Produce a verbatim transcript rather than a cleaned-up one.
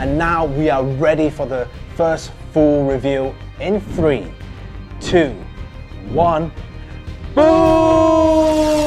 And now we are ready for the first full reveal in three, two, one, boom!